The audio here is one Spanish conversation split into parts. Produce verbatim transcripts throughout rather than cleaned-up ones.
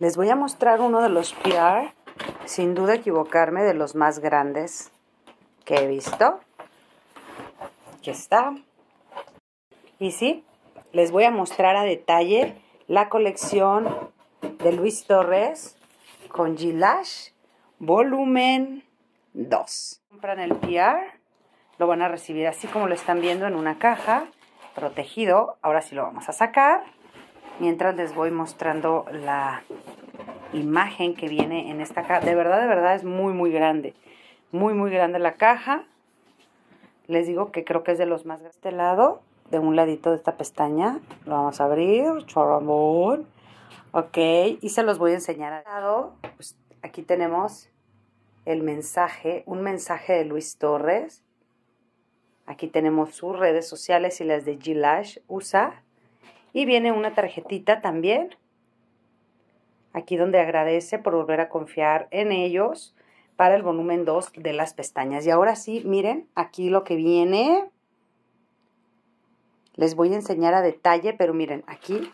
Les voy a mostrar uno de los P R, sin duda equivocarme, de los más grandes que he visto. Aquí está. Y sí, les voy a mostrar a detalle la colección de Luis Torres con Jlash, volumen dos. Compran el P R, lo van a recibir así como lo están viendo en una caja, protegido. Ahora sí lo vamos a sacar, mientras les voy mostrando la imagen que viene en esta caja. De verdad, de verdad es muy, muy grande. Muy, muy grande la caja. Les digo que creo que es de los más grandes. Este lado, de un ladito de esta pestaña, lo vamos a abrir. Chorramón. Ok, y se los voy a enseñar. Pues aquí tenemos el mensaje, un mensaje de Luis Torres. Aquí tenemos sus redes sociales y las de Jlash U S A. Y viene una tarjetita también, aquí donde agradece por volver a confiar en ellos para el volumen dos de las pestañas. Y ahora sí, miren, aquí lo que viene, les voy a enseñar a detalle, pero miren, aquí,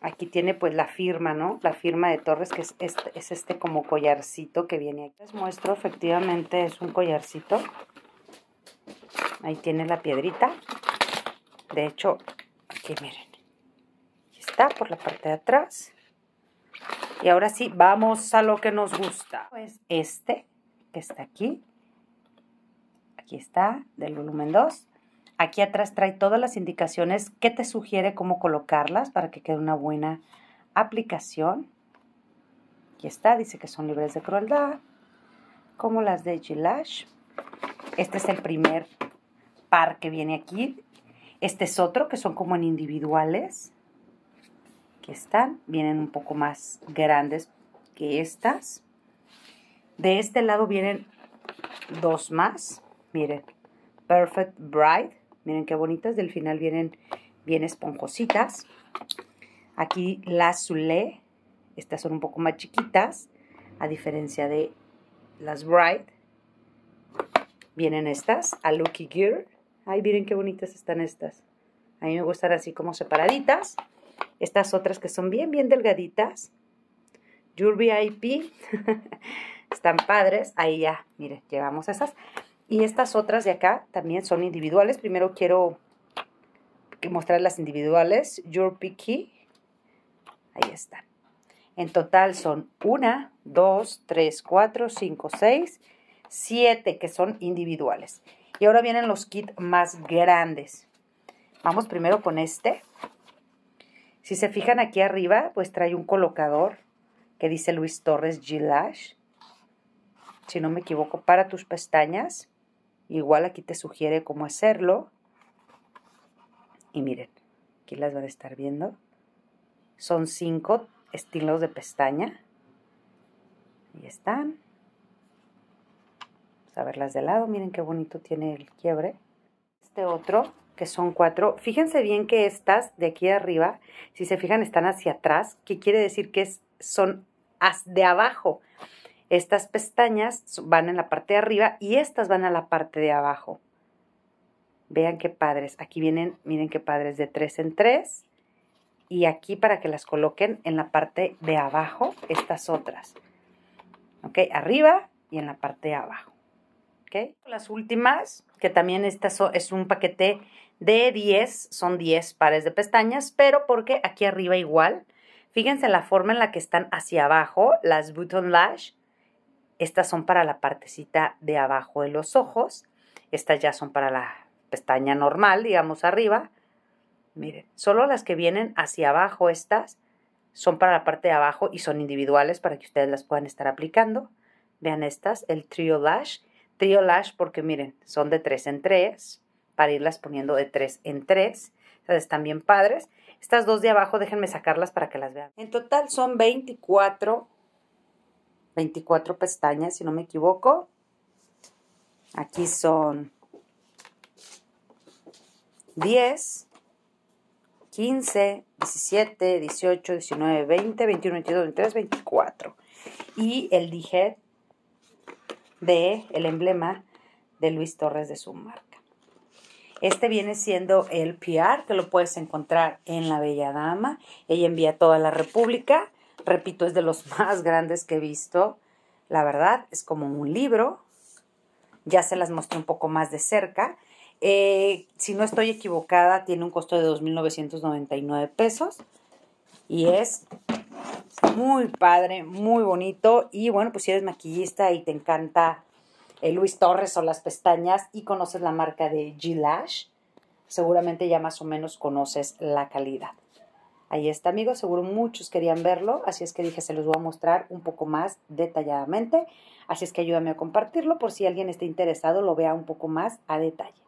aquí tiene pues la firma, ¿no? La firma de Torres, que es este, es este como collarcito que viene aquí. Les muestro, efectivamente es un collarcito. Ahí tiene la piedrita. De hecho, aquí miren, aquí está por la parte de atrás. Y ahora sí, vamos a lo que nos gusta. Pues este, que está aquí, aquí está, del volumen dos. Aquí atrás trae todas las indicaciones que te sugiere cómo colocarlas para que quede una buena aplicación. Aquí está, dice que son libres de crueldad, como las de Jlash. Este es el primer par que viene aquí. Este es otro, que son como en individuales. Aquí están. Vienen un poco más grandes que estas. De este lado vienen dos más. Miren. Perfect Bride. Miren qué bonitas. Del final vienen bien esponjositas. Aquí las Zulé. Estas son un poco más chiquitas, a diferencia de las Bride. Vienen estas. A Lucky Gear. Ay, miren qué bonitas están estas. A mí me gustan así como separaditas. Estas otras que son bien, bien delgaditas. Your V I P. Están padres. Ahí ya, miren, llevamos esas. Y estas otras de acá también son individuales. Primero quiero mostrar las individuales. Your Picky. Ahí están. En total son una, dos, tres, cuatro, cinco, seis, siete que son individuales. Y ahora vienen los kits más grandes. Vamos primero con este. Si se fijan aquí arriba, pues trae un colocador que dice Luis Torres Jlash. Si no me equivoco, para tus pestañas. Igual aquí te sugiere cómo hacerlo. Y miren, aquí las van a estar viendo. Son cinco estilos de pestaña. Ahí están. A verlas de lado, miren qué bonito tiene el quiebre. Este otro, que son cuatro, fíjense bien que estas de aquí arriba, si se fijan, están hacia atrás, que quiere decir que es, son de abajo. Estas pestañas van en la parte de arriba y estas van a la parte de abajo. Vean qué padres, aquí vienen, miren qué padres, de tres en tres. Y aquí para que las coloquen en la parte de abajo, estas otras. Ok, arriba y en la parte de abajo. Okay. Las últimas, que también esta es un paquete de diez, son diez pares de pestañas, pero porque aquí arriba igual, fíjense la forma en la que están hacia abajo, las Button Lash, estas son para la partecita de abajo de los ojos, estas ya son para la pestaña normal, digamos arriba, miren, solo las que vienen hacia abajo estas son para la parte de abajo y son individuales para que ustedes las puedan estar aplicando, vean estas, el Trio Lash, Trio Lash porque miren, son de tres en tres, para irlas poniendo de tres en tres. Estas están bien padres. Estas dos de abajo, déjenme sacarlas para que las vean. En total son veinticuatro, veinticuatro pestañas, si no me equivoco. Aquí son diez, quince, diecisiete, dieciocho, diecinueve, veinte, veintiuno, veintidós, veintitrés, veinticuatro. Y el D-Head de el emblema de Luis Torres de su marca. Este viene siendo el P R, que lo puedes encontrar en La Bella Dama. Ella envía a toda la República. Repito, es de los más grandes que he visto. La verdad, es como un libro. Ya se las mostré un poco más de cerca. Eh, si no estoy equivocada, tiene un costo de dos mil novecientos noventa y nueve pesos. Y es muy padre, muy bonito. Y bueno, pues si eres maquillista y te encanta eh, Luis Torres o las pestañas y conoces la marca de Jlash, seguramente ya más o menos conoces la calidad. Ahí está, amigos, seguro muchos querían verlo, así es que dije, se los voy a mostrar un poco más detalladamente, así es que ayúdame a compartirlo por si alguien está interesado, lo vea un poco más a detalle.